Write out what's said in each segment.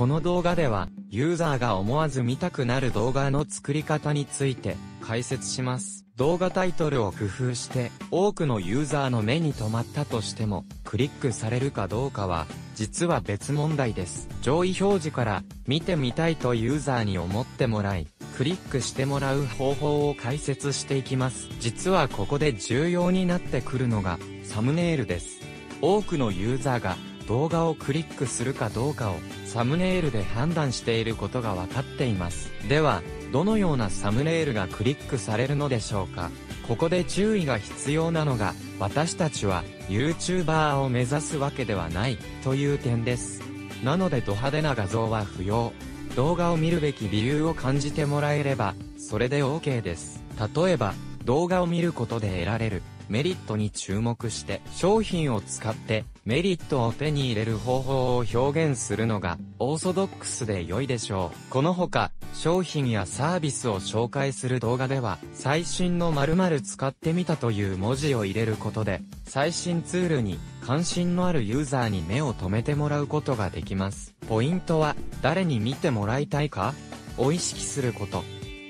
この動画では、ユーザーが思わず見たくなる動画の作り方について解説します。動画タイトルを工夫して、多くのユーザーの目に留まったとしても、クリックされるかどうかは、実は別問題です。上位表示から、見てみたいとユーザーに思ってもらい、クリックしてもらう方法を解説していきます。実はここで重要になってくるのが、サムネイルです。多くのユーザーが、動画をクリックするかどうかをサムネイルで判断していることが分かっています。では、どのようなサムネイルがクリックされるのでしょうか。ここで注意が必要なのが、私たちは YouTuber を目指すわけではないという点です。なのでド派手な画像は不要。動画を見るべき理由を感じてもらえれば、それで OK です。例えば、動画を見ることで得られるメリットに注目して、商品を使ってメリットを手に入れる方法を表現するのがオーソドックスで良いでしょう。このほか、商品やサービスを紹介する動画では、最新の○○使ってみたという文字を入れることで、最新ツールに関心のあるユーザーに目を留めてもらうことができます。ポイントは、誰に見てもらいたいかを意識すること。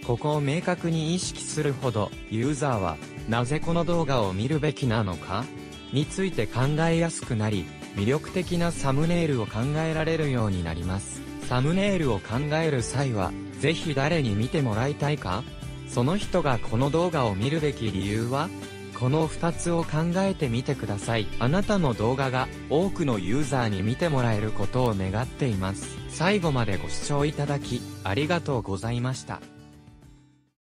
ここを明確に意識するほど、ユーザーは、なぜこの動画を見るべきなのかについて考えやすくなり、魅力的なサムネイルを考えられるようになります。サムネイルを考える際は、ぜひ誰に見てもらいたいか?その人がこの動画を見るべき理由は?この2つを考えてみてください。あなたの動画が多くのユーザーに見てもらえることを願っています。最後までご視聴いただき、ありがとうございました。